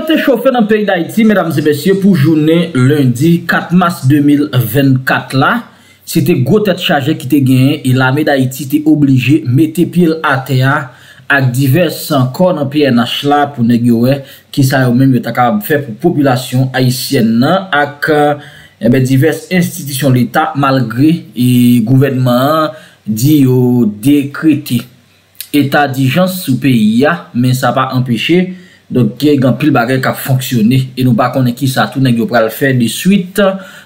yo te chauffé dans le pays d'Haïti, mesdames et messieurs, pour journée lundi 4 mars 2024 là, c'était gros tête chargée qui te gagné et l'armée d'Haïti était obligée de mettre pile à terre avec divers encore dans PNH là pour négocier qui ça yo même yo ta capable faire pour population haïtienne avec diverses institutions de l'État malgré le gouvernement dit yo décrété état d'urgence sous pays mais ça pas empêché. Donc, il y a un pile bagage qui a fonctionné. Et nous ne savons pas qui ça tout n'est pas le faire de suite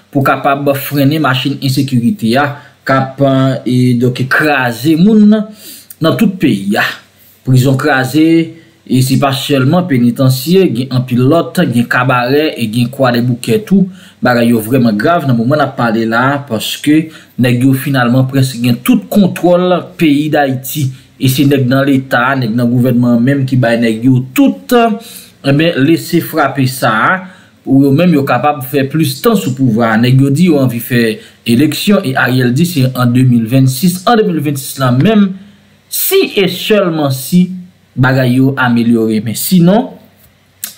pour capable freiner machine insécurité, capable donc écraser moun dans tout pays. Prison crasée, et c'est pas seulement pénitentiaire, il y a un pilote, il y a un cabaret, et il y a quoi des bouquets tout. Bagage vraiment grave dans le moment où on a parlé là, parce que nous finalement presque tout contrôle pays d'Haïti. Et c'est dans l'État, dans le gouvernement même qui va tout laisser frapper ça, ou même yo capable de faire plus de temps sous pouvoir. Nègyo dit yo envie faire élection et Ariel dit c'est en 2026. En 2026 là même, si et seulement si, bagay yo amélioré. Mais sinon,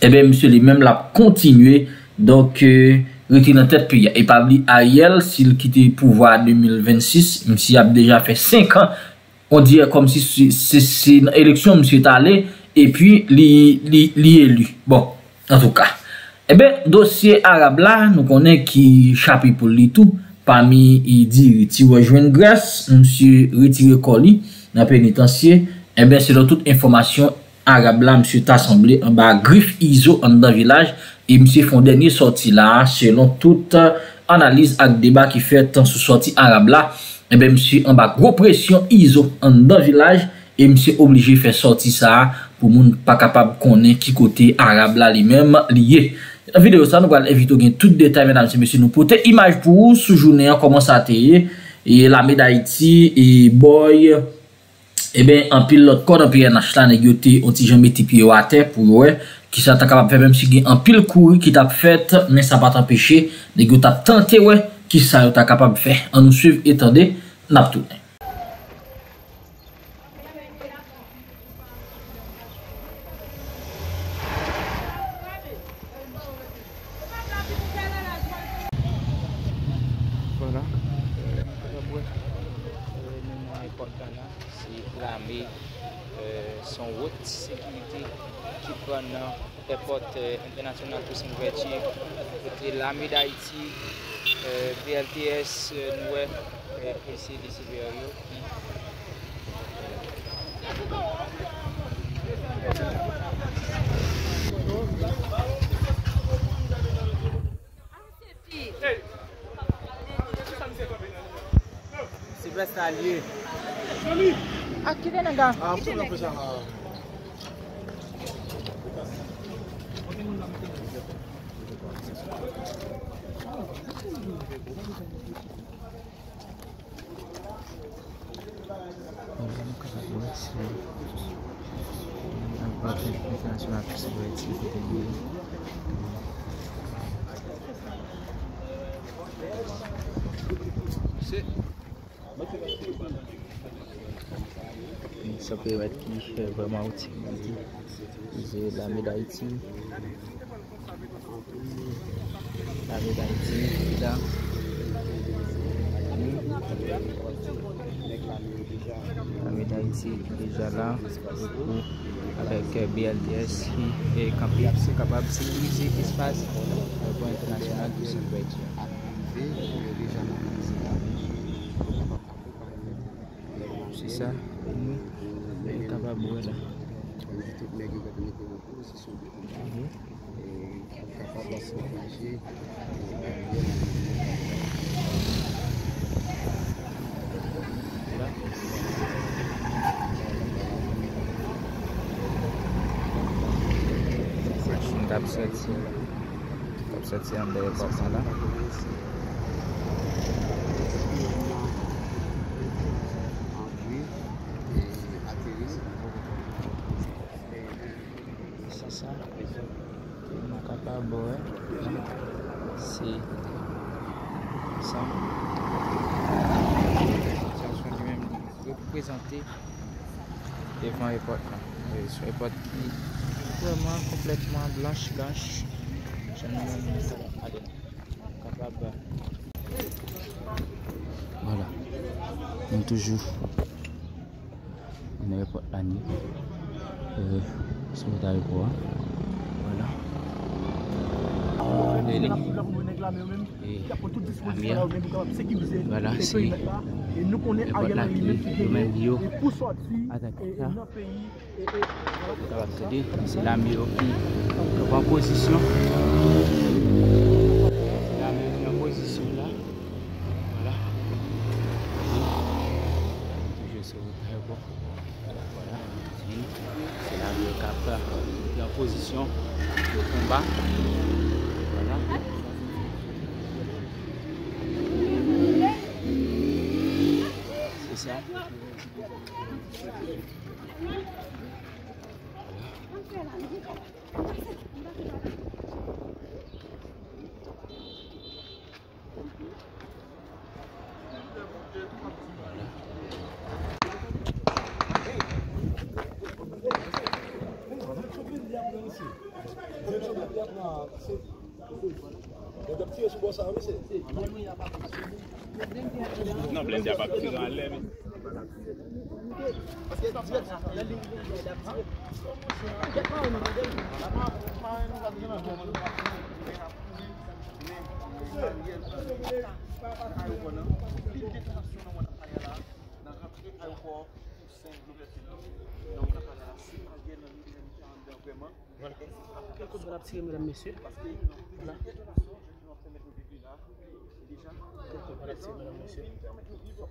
monsieur lui même l'a continué. Donc, reti dans tête pays. Et pas oublier Ariel, s'il quitte le pouvoir en 2026, même s'il a déjà fait 5 ans, on dirait comme si c'est une élection, monsieur est allé, et puis, il est élu. Bon, en tout cas. Eh bien, dossier arabe là, nous connaissons qui chapitre pour lui tout. Parmi, il dit, tu rejoins Grèce, monsieur retiré colis, dans le pénitentiaire. Eh bien, c'est toute information arabe là, monsieur est assemblé en bas, griffe IZO, en dans village, et monsieur font dernier sorti là, selon toute analyse et débat qui fait dans ce sortie arabe là. Et bien, monsieur, en bas, gros pression, ISO, en dans village, et monsieur obligé de faire sortir ça, pour moun pas capable de connaître qui côté arabe là, lui-même, lié. Dans la vidéo, ça, nous allons éviter tout détail, mesdames et messieurs, nous porter image pour vous, sous journée, comment ça a été, et l'armée d'Haïti, et boy, et bien, en pile, l'autre corps, en pile, en achat, négoté, on t'y jamais tipi à terre, pour ouais, qui ça t'a capable de faire, même si en pile couru, qui t'a fait, mais ça pas t'empêcher, négoté, t'a tenté, ouais. Qui ça est capable de faire? On nous suit et attendez, n'a pas tout. Voilà. Important là, c'est l'armée son haute sécurité qui prend les portes internationales pour s'invertir. L'armée d'Haïti. BLTS, Noué, PC, DCBRO. C'est vrai, c'est allié. Ah, qui est le gars? Ah, on peut le faire. Ça peut être qui fait vraiment outil. J'ai la médaille ici. La médaille ici, là. La médaille ici, déjà là. Avec BLDS qui est capable de sécuriser l'espace pour international du Saint-Brédien. C'est ça. Voilà. C'est un bel portant là. devant iPod. Son iPod qui est vraiment complètement blanche. Voilà. Donc toujours on iPod la nuit. Son iPod. Voilà. Voilà, c'est nous connaissons la vie, le même bio. C'est la bio qui est en position. C'est la bio en position là. Voilà. Je sais très bon. Voilà. C'est la bio qui est en position de combat. Voilà. Ça. Non, blessé, il n'y a pas plus dans l'air. Parce que déjà, merci madame, monsieur.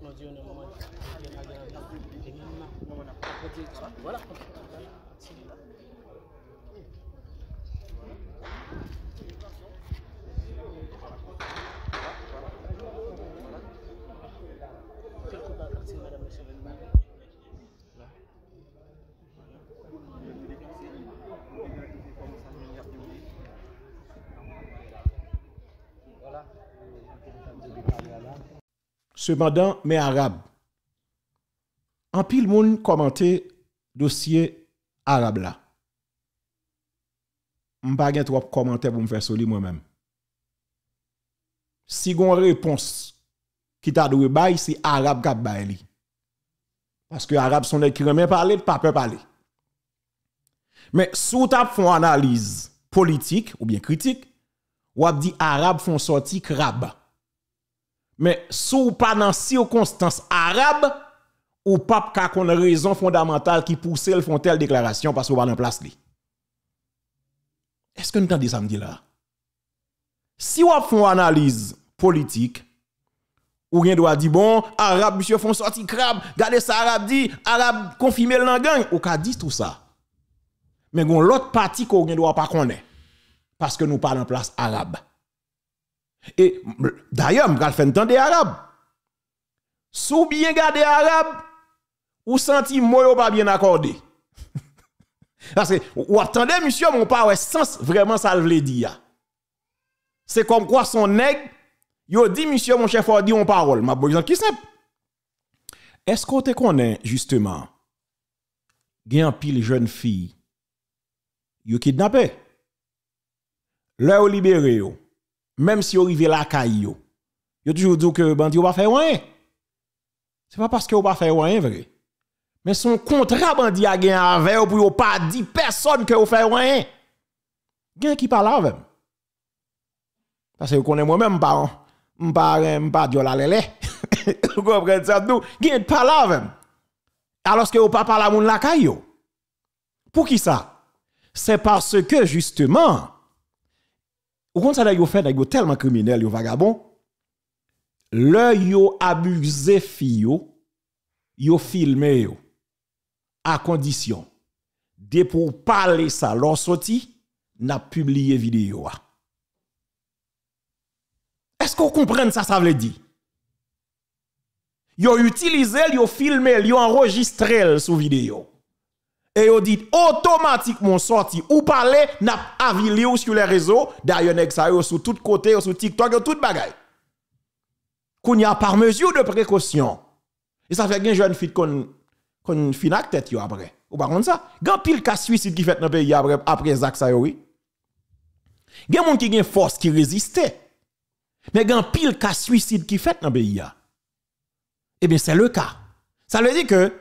On dit on est au moment de voilà. Quelque part, merci madame, monsieur. Cependant, mais arabe. En pile moun commenté dossier arabe là. M'pa gen trop commentaire pour me faire soli moi-même. Si gon réponse qui t'a dou bay, c'est arabe k'ap bay li. Parce que arabe sont les qui remet parler, pas peur parler. Mais sous t'a font analyse politique ou bien critique, ou ap di arabe font sorti crabe. Mais sous pas dans circonstances arabes ou pas ka kon raison fondamentale qui pousse le font telle déclaration parce qu'on va en place li. Est-ce que nous entendez ça me dit là? Si on fait une analyse politique ou rien doit dire bon arabe monsieur font sorti crabe, regardez ça arabe dit, arabe confirmer le gang ou ka dit tout ça. Mais gon l'autre parti qu'on doit pas connaître parce que nous parlons en place arabe. Et d'ailleurs, m'gal fait entendre des arabes. Sou bien garder arabe ou senti moyo pas bien accordé. Parce que ou attendez monsieur mon pas ouais sens vraiment ça veut dire. C'est comme quoi son nèg yo dit monsieur mon chef dit on parole, m'a bon exemple qui simple. Est-ce qu'on te connaît justement gen pile jeune fille yo kidnappé. Là ou libéré yo. Même si vous arrivez là, vous avez toujours dit que les bandits ne vont pas faire rien. Ce n'est pas parce qu'ils ne vont pas faire rien, vrai. Mais son contrat bandit a gagné avec vous pour ne pas dire personne que vous faites rien. Vous avez qui parle avec vous. Parce que vous connaissez moi-même, je ne parle pas de la lélé. Vous comprenez ça tout. Vous avez parlé avec vous. Alors que vous ne parlez pas de la caillou. Pour qui ça? C'est parce que justement, ou quand ça yo fait d'ailleurs tellement criminel yo vagabond le yo abusé fi yo filmé yo à condition de pour parler ça leur sorti n'a publié vidéo. Est-ce qu'on comprend ça ça veut dire yo utilisé yo filmé yo enregistré sous vidéo et vous dites automatiquement sorti ou parler n'a avilé ou sur les réseaux d'ailleurs nèg ça yo sur tout côté yo sur TikTok yo tout bagay qu'on y a par mesure de précaution et ça fait gen jeune fille qu'on finit tête yo après. Ou pas comme ça. Grand pile cas suicide qui fait dans pays après Zak ça yo oui. Gen moun ki gen force qui résistait. Mais grand pile cas suicide qui fait dans pays a. Eh bien c'est le cas. Ça veut dire que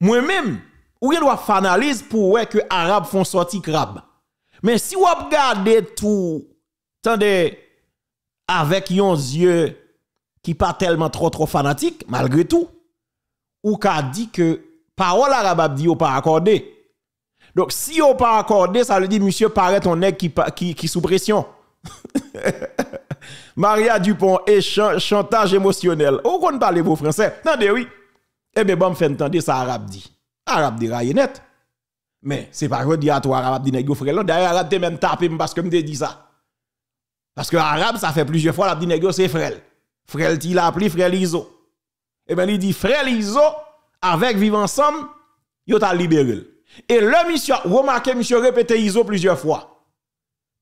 moi-même ou il doit faire analyse pour ouais que arabe font sortir crabe. Mais si vous regardez tout tendez avec yon yeux qui pas tellement trop fanatique malgré tout ou qu'a dit que parole arabe dit ou pas accordé. Donc si ou pas accordé ça veut dire monsieur paraît ton nèg qui sous pression. Maria Dupont et chantage émotionnel. Ou qu'on parle beau français. Tendez oui. Eh bien bon fait entendre ça arabe dit. Arabe dit raye net. Mais c'est pas quoi dire à toi arabe dit nèg frère d'ailleurs arabe te même tapé parce que me dit ça. Parce que arabe ça fait plusieurs fois l'abdi nèg c'est frère. Frère il a appelé frère IZO. Eh bien il dit frère IZO avec vivre ensemble, yo t'a libéré. Et le monsieur remarquez monsieur répété IZO plusieurs fois.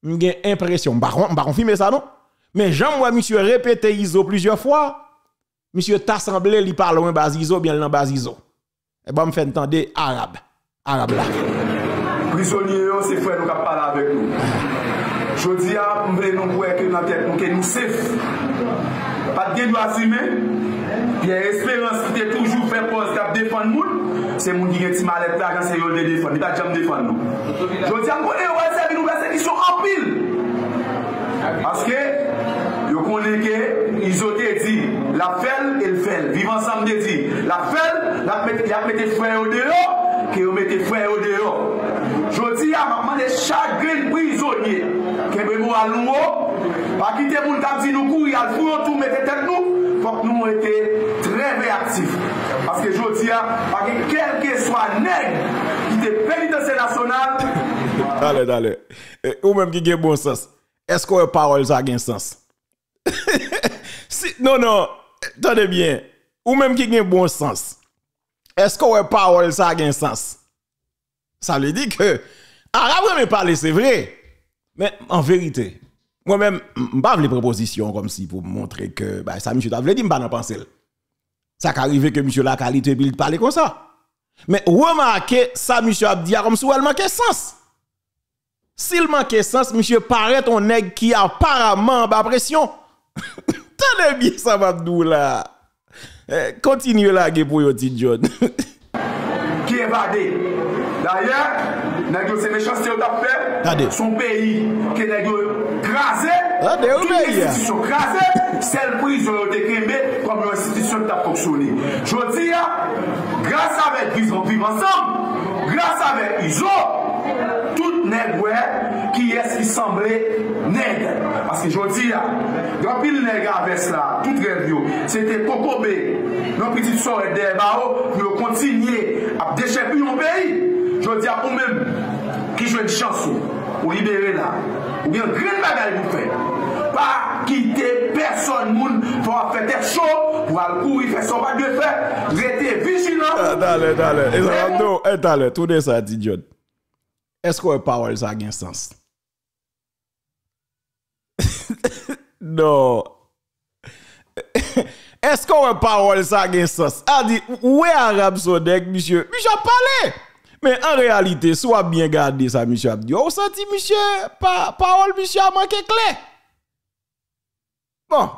J'ai une impression, m'pa confirmer ça non. Mais j'en moi monsieur répété IZO plusieurs fois. Monsieur t'a semblé il parle loin bas IZO bien dans bas IZO. Et ben me fait entendre arabe. Arabe là. Prisonnier c'est frère nous qui parle avec nous. Je dis à vous que dans la tête, nous sommes safe. Pas de nous assumer. Il y a espérance qui est toujours fait pour défendre nous. C'est mon qui est mal à la c'est de défendre. Il n'y a pas de défendre nous. Je dis à vous que nous avons des questions en pile. Parce que, je connais que ils ont dit, la felle et le felle. Vivre ensemble, dit, la felle, il a mis des frères au dehors, que vous mettez frères au dehors. Je dis à maman de chaque prisonnier. Pas quitter pour nous courir, il faut tout mettre tête nous, pour que nous étions très réactifs. Parce que je dis, pas que quel que soit nègre qui est pénitentiaire national. Allez, allez. Ou même qui a bon sens. Est-ce que les paroles ça a un sens? Non, non, attendez bien. Ou même qui a bon sens. Est-ce que les paroles ça a un sens? Ça veut dire que, arabe me parler, c'est vrai. Mais en vérité, moi-même, je pas les propositions comme si pour montrer que bah, ça, monsieur, t'avais dit, je ne pas penser. Ça arrive que monsieur la qualité, il parle comme ça. Mais remarquez, ça, monsieur a dit, comme si elle manquait sens. S'il manquait sens, monsieur paraît ton nègre qui apparemment bas pression. Tenez bien ça, Mabdou, là. Continuez là, pour yon petit John. Qui est vadé? D'ailleurs, c'est méchanceté au tapé, son pays qui est crasé, toute institution crasée, celle prise ont été créée comme une institution qui a fonctionné. Je dis, grâce à mes prisons vivent ensemble, grâce à mes ISO, tout nègre qui est qui semblait nègre. Parce que je dis, depuis le nègre avec cela, toute revue, c'était Pocobé, nos petites soeurs et des barreaux, nous continuer à déchirer mon pays. Je dis à vous-même qui joue une chance ou libérer là, ou bien green bagaille pour faire. Pas quitter personne, pour faire des choses, pour aller courir, faire son pas de faire, rester vigilant. D'aller, d'aller, d'aller, tournez ça, dit John. Est-ce que les paroles ça a un sens? Non. Est-ce que les paroles ça a un sens? A dit, où est Arabe Sodek, monsieur? Monsieur a parlé! Mais en réalité, soit bien gardé ça, monsieur Abdi. On sentit, monsieur, parole, monsieur, a manqué clé. Bon,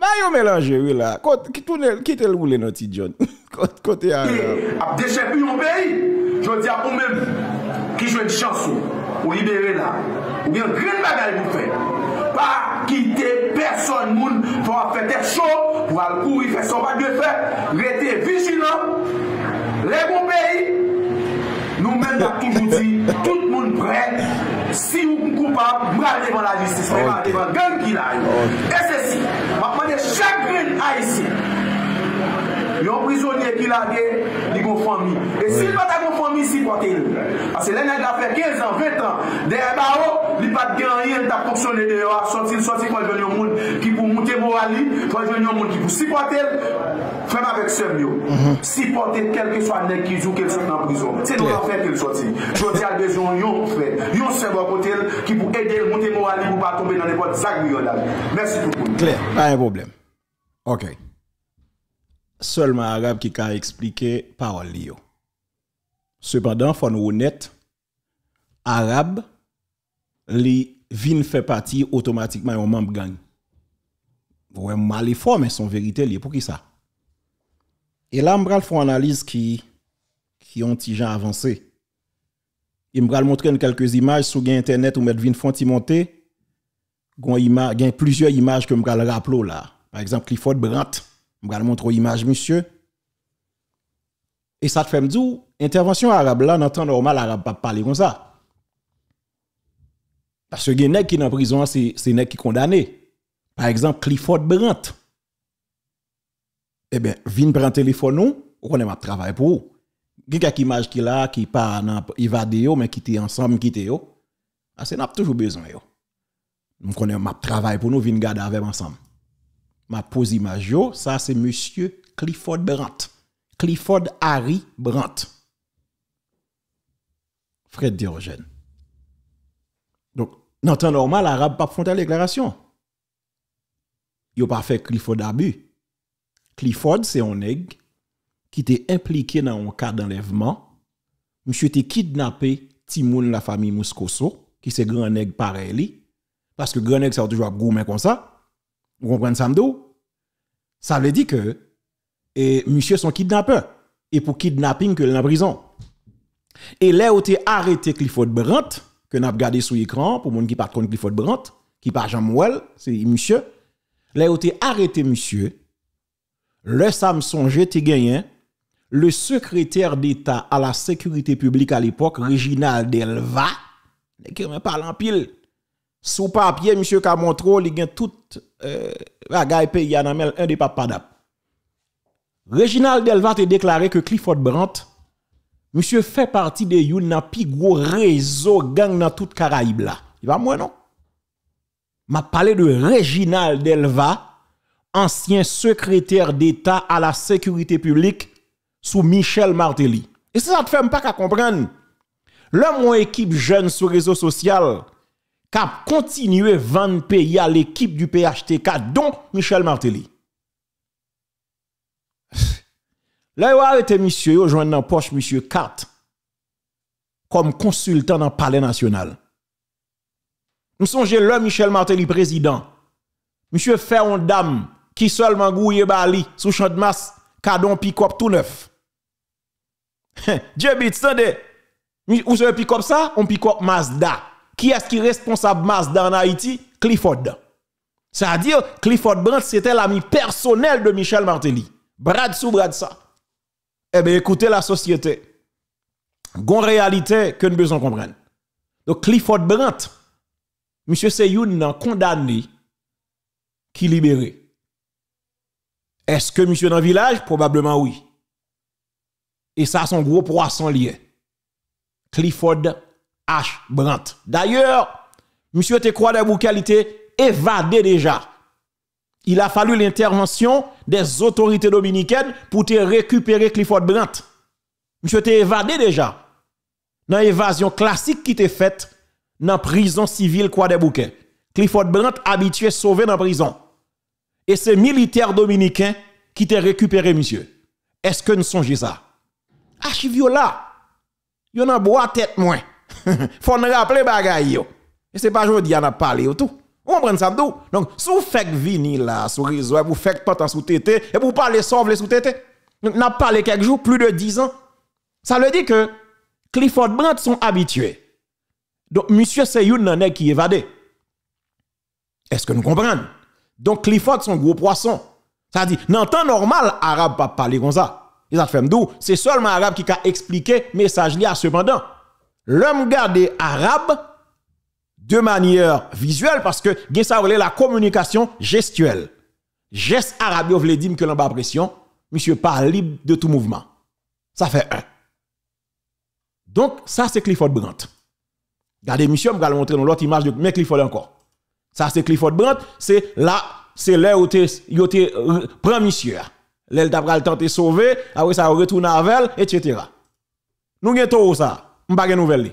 bah, yon mélange, oui, là. Quitte le roulé, notre petit John. Côté à. Déchets plus mon pays, je dis à vous-même, qui joue une chance ou libérer là, ou bien green bagaille pour faire. Pas quitter personne, moun, pour faire des choses, pour aller courir, faire son pas de faire, rester vigilant, les bons pays. Nous-mêmes, nous avons toujours dit, tout le monde prêt, si vous ne coupable, vous allez devant la justice, vous allez devant la gang qui l'a. Et ceci, je demande chaque grain haïtien, il y a un prisonnier qui l'a gagné, il y a une famille. Et s'il n'a pas de famille, si portez-le. Parce que l'année a fait 15 ans, 20 ans, derrière barreau, il n'y a pas de gagné, il a fonctionné dehors, sorti pour devenir un monde qui pour monter moral, pour devenir un monde qui pour supporter. Femme avec ce mieux. Si porter quel que soit nèg qui joue qu'elle soit en prison, c'est nous en fait qu'elle sortit. Je dis à besoin yon frère, yon serveur côté qui pour aider le monter moral pour pas tomber dans n'importe sac billonnage. Merci tout le monde. Claire, pas un problème. OK. Seulement arabe qui a expliqué parole li yo. Cependant, faut nous honnête, arabe, les vins fait partie automatiquement un membre gang. Vous avez mal fort, mais son vérité lié pour qui ça? Et là, m'bral font analyse qui ont petit gens avancé. Il m'bral montrer quelques images sur internet ou mettre vin font monter. Gon plusieurs images que m'bral rappelé là. Par exemple, Clifford Brandt, m'bral montre image monsieur. Et ça te fait me dire, intervention arabe là, dans temps normal, arabe pas parler comme ça. Parce que les gens qui sont en prison, c'est les gens qui sont condamnés. Par exemple, Clifford Brandt. Eh bien, vin prend téléphone, nous, on est travail pour vous. Il y a quelques images qui là, qui pas évadé, mais qui étaient ensemble, qui étaient. C'est n'a toujours besoin. Nous connaissons un travail pour nous, vin garder avec ensemble. Ma pose image, ça c'est monsieur Clifford Brandt. Clifford Harry Brandt. Fred Diogène. Donc, dans le temps normal, l'arabe n'a pas fait la déclaration. Il n'a pas fait Clifford abus. Clifford, c'est un nègre qui était impliqué dans un cas d'enlèvement. Monsieur était kidnappé Timoun, la famille Mouskoso, qui c'est grand nègre pareil. Parce que grand nègre, ça a toujours gourmet comme ça. Vous comprenez ça, m'dou? Ça veut dire que et monsieur son kidnappeur. Et pour kidnapping que en prison. Et là où t'es arrêté Clifford Brandt, que n'a regardé sur l'écran, pour moun qui pas contre Clifford Brandt, qui pas Jean-Mouel, c'est monsieur. Là où t'es arrêté monsieur, le Samson j'étais gagné, le secrétaire d'État à la sécurité publique à l'époque, Reginald Delva, qui me parle en pile. Sous papier, monsieur qui a montré, il gagne toute bagaille pays en amel, un des papadap. Reginald Delva a déclaré que Clifford Brandt, monsieur fait partie de yon plus gros réseau gang dans toute Caraïbe là. Il va moi non? M'a parlé de Reginald Delva, ancien secrétaire d'État à la sécurité publique sous Michel Martelly. Et ça te fait pas qu'à comprendre. Le mon équipe jeune sur réseau social cap continuer vendre pays à l'équipe du PHTK dont Michel Martelly. Là, il a arrêté monsieur, il a joint dans poche monsieur 4 comme consultant dans le palais national. Nous songez le Michel Martelly président. Monsieur fait une dame qui seulement gouille bali sous champ de masse, cadon pick-up tout neuf. Dieu bit, attendez. Ou se pick-up ça, on pick-up Mazda. Qui est-ce qui est responsable Mazda en Haïti? Clifford. C'est-à-dire, Clifford Brandt, c'était l'ami personnel de Michel Martelly. Brad sous brad ça. Eh bien, écoutez la société. Gon réalité que nous besoin comprendre. Donc, Clifford Brandt, monsieur Seyoun nan condamné qui libéré. Est-ce que monsieur dans le village? Probablement oui. Et ça, son gros poisson lié. Clifford H. Brandt. D'ailleurs, monsieur te croit de vous qualité évadé déjà. Il a fallu l'intervention des autorités dominicaines pour te récupérer Clifford Brandt. Monsieur t'es évadé déjà. Dans l'évasion classique qui t'est faite dans la prison civile Croix des Bouquets. Clifford Brandt habitué sauvé dans la prison. Et c'est militaire dominicain qui t'est récupéré, monsieur. Est-ce que nous songez ça? Archiviola. Yon a bois tête moins. Faut nous rappeler bagay yo. Et c'est pas jodi on a parlé tout. On prend ça d'où? Donc, si vous faites vini là, sur réseau, vous faites pas sous tété, et vous parlez sauve les sous tété. N'a parlé quelques jours, plus de 10 ans. Ça veut dire que Clifford Brandt sont habitués. Donc, monsieur Seyoun n'en est qui évadé. Est-ce que nous comprenons? Donc, Clifford sont gros poissons. Ça dit, dans le temps normal, arabe pas parler comme ça. Et ça fait d'où? C'est seulement arabe qui a expliqué le message lié à cependant. L'homme gardé arabe, de manière visuelle, parce que ça relève la communication gestuelle. Geste arabe, vous voulez dire que l'on bas pression, monsieur pas libre de tout mouvement. Ça fait un. Donc, ça c'est Clifford Brandt. Regardez, monsieur, je vais vous montrer l'autre image de mais Clifford encore. Ça c'est Clifford Brandt, c'est là, c'est là où il prend monsieur. L'aile d'après le temps de sauver, après ça retourne avec elle, etc. Nous avons ça, nous avons une nouvelle.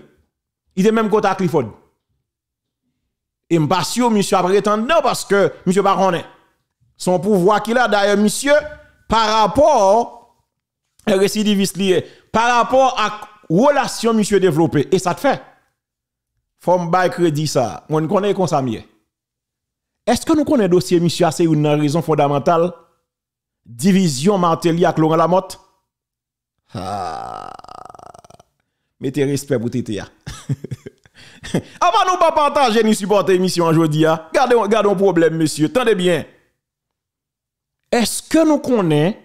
Il est même côté à Clifford. Et m'passio, monsieur, après prétendant parce que monsieur Baronet, son pouvoir qu'il a d'ailleurs, monsieur, par rapport à récidiviste lié, par rapport à relation monsieur développé et ça te fait faut me crédit ça on connaît comme ça mieux. Est-ce que nous connaissons dossier monsieur c'est une raison fondamentale division Martelly avec Laurent Lamothe? Ah. Mettez respect pour tété. Avant nous pas partager ni supporter émission aujourd'hui a. Gardons problème monsieur, tendez bien. Est-ce que nous connaissons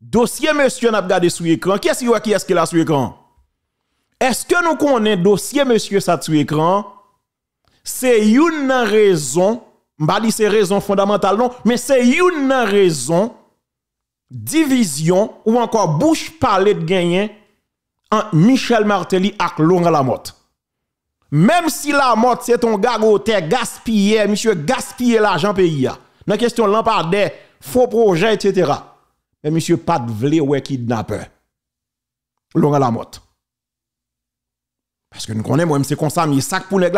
dossier monsieur n'a regardé sur écran? Qui est-ce qu'il a sur écran? Est-ce que nous connaissons dossier monsieur ça sur écran? C'est une raison, m'ba dit c'est raison fondamentale non, mais c'est une raison division ou encore bouche parler de gagner en Michel Martelly avec Laurent Lamothe. Même si Lamothe c'est ton gars gaspiller, monsieur gaspiller l'argent pays a. Dans question lampardé, faux projet etc. Mais monsieur pas de vle ou kidnappeur. Laurent Lamothe. Parce que nous connaissons moi c'est comme ça, mais sac pour nèg